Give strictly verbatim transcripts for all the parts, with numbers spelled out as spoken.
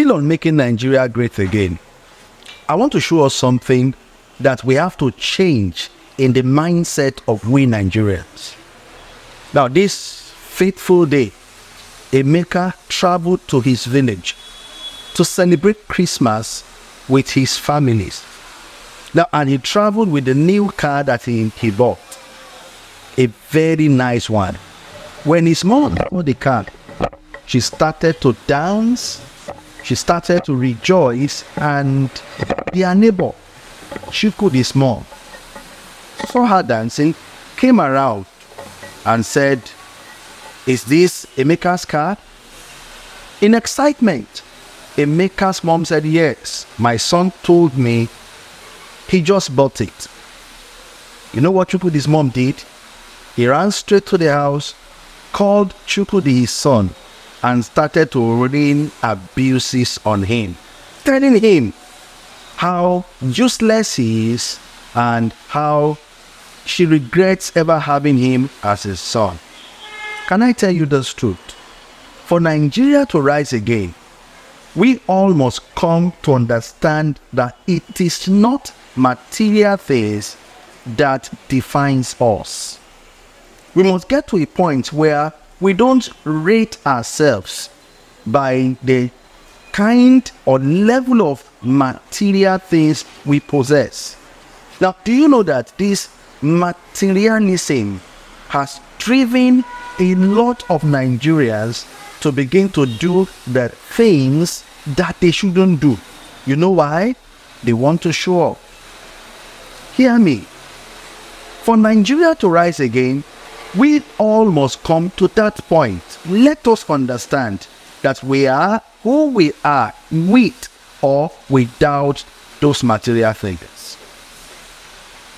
Still on making Nigeria great again, I want to show us something that we have to change in the mindset of we Nigerians. Now, this fateful day, Emeka traveled to his village to celebrate Christmas with his families. Now, and he traveled with the new car that he, he bought, a very nice one. When his mom bought the car, she started to dance, she started to rejoice, and their neighbor, Chiku, his mom, saw her dancing, came around and said, "Is this Emeka's car?" In excitement, Emeka's mom said, "Yes, my son told me he just bought it." You know what Chukwudi's mom did? He ran straight to the house, called Chukwudi his son, and started to rain abuses on him, telling him how useless he is and how she regrets ever having him as his son. Can I tell you the truth? For Nigeria to rise again, we all must come to understand that it is not material things that defines us. We must get to a point where we don't rate ourselves by the kind or level of material things we possess. Now, do you know that this materialism has driven a lot of Nigerians to begin to do the things that they shouldn't do? You know why? They want to show up. Hear me. For Nigeria to rise again, we all must come to that point. Let us understand that we are who we are with or without those material things.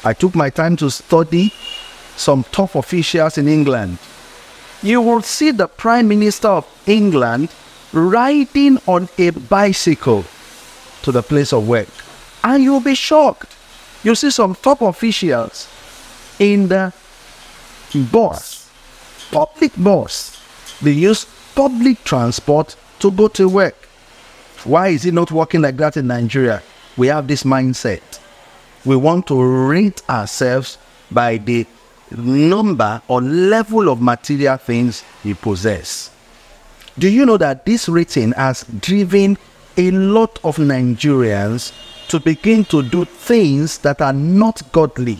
I took my time to study some top officials in England. You will see the Prime Minister of England riding on a bicycle to the place of work, and you'll be shocked. You'll see some top officials in the bus, public bus. They use public transport to go to work. Why is it not working like that in Nigeria? We have this mindset. We want to rate ourselves by the number or level of material things we possess. Do you know that this rating has driven a lot of Nigerians to begin to do things that are not godly?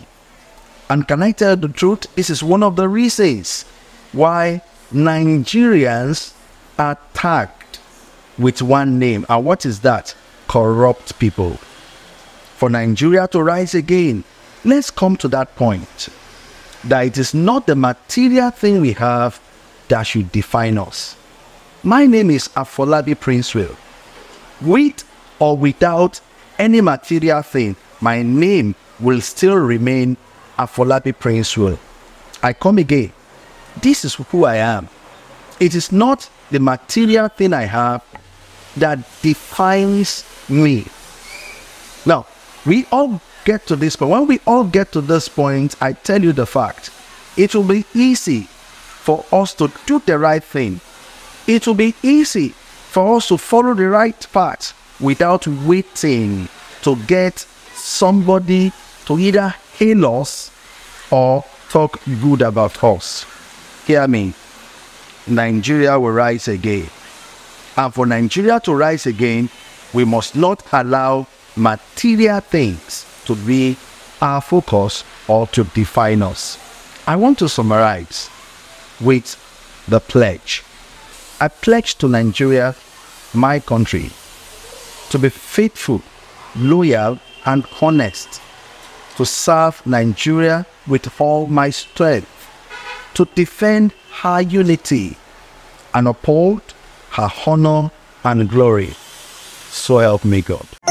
And can I tell the truth? This is one of the reasons why Nigerians are tagged with one name. And what is that? Corrupt people. For Nigeria to rise again, let's come to that point, that it is not the material thing we have that should define us. My name is Afolabi Princewill. With or without any material thing, my name will still remain Afolabi Princewill. I come again. This is who I am. It is not the material thing I have that defines me. Now, we all get to this point. When we all get to this point, I tell you the fact, it will be easy for us to do the right thing. It will be easy for us to follow the right path without waiting to get somebody to either hail us or talk good about us. Hear me. Nigeria will rise again. And for Nigeria to rise again, we must not allow material things to be our focus or to define us. I want to summarize with the pledge. I pledge to Nigeria, my country, to be faithful, loyal, and honest, to serve Nigeria with all my strength, to defend her unity and uphold her honor and glory. So help me God.